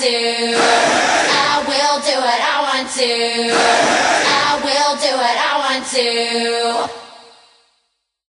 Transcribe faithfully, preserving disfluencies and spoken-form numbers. to. I will do what I want to. I will do what I want to.